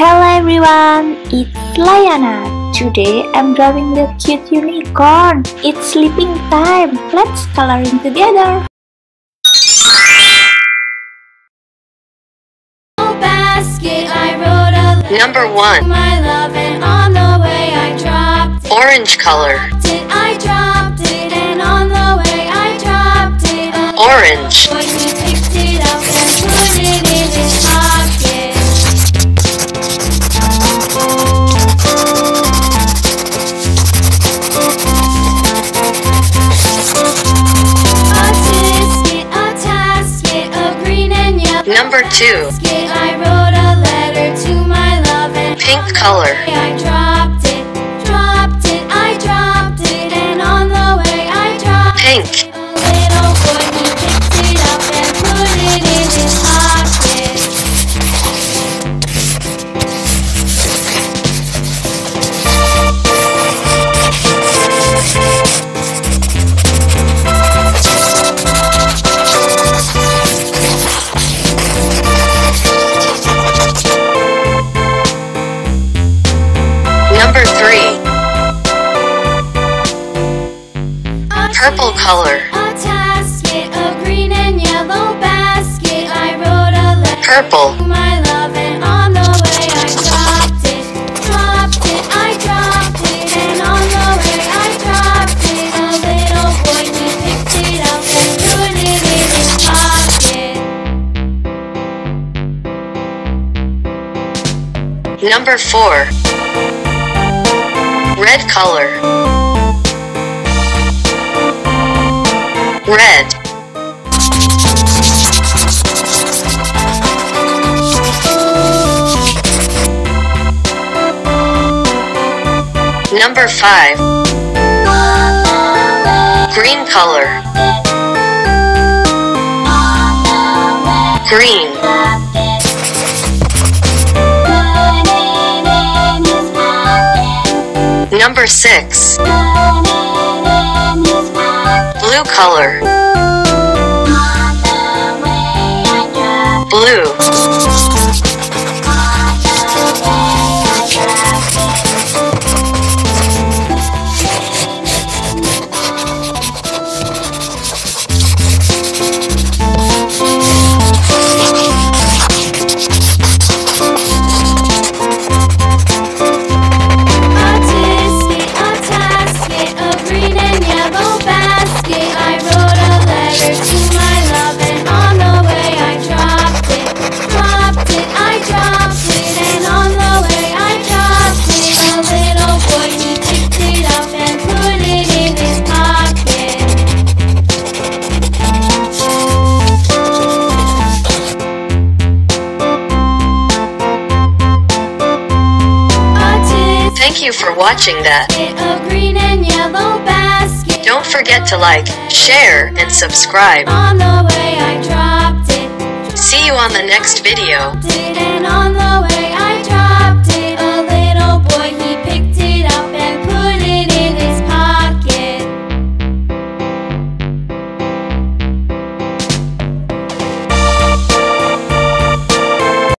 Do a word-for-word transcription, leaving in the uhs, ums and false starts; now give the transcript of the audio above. Hello everyone, it's Layana. Today I'm drawing the cute unicorn. It's sleeping time. Let's color in together. Basket, I wrote a number one. My love, and on the way I dropped it. Orange color. I dropped it, and on the way I dropped it. Orange. Boy, he picked it up and put it in his pocket. Number two. I wrote a letter to my love, and pink color. I dropped it, dropped it, I dropped it, and on the way I dropped pink. A little boy, he picked it up and put it in his pocket. Purple color. A basket, a green and yellow basket. I wrote a letter. Purple. My love, and on the way I dropped it, dropped it, I dropped it, and on the way I dropped it. A little boy, he picked it up and put it in his pocket. Number four. Red color. Red. Number five. Green color. Green. Number six. Blue color. Blue. Thank you for watching that. A green and yellow basket. Don't forget to like, share, and subscribe. On the way I dropped it. See you on the next video. And on the way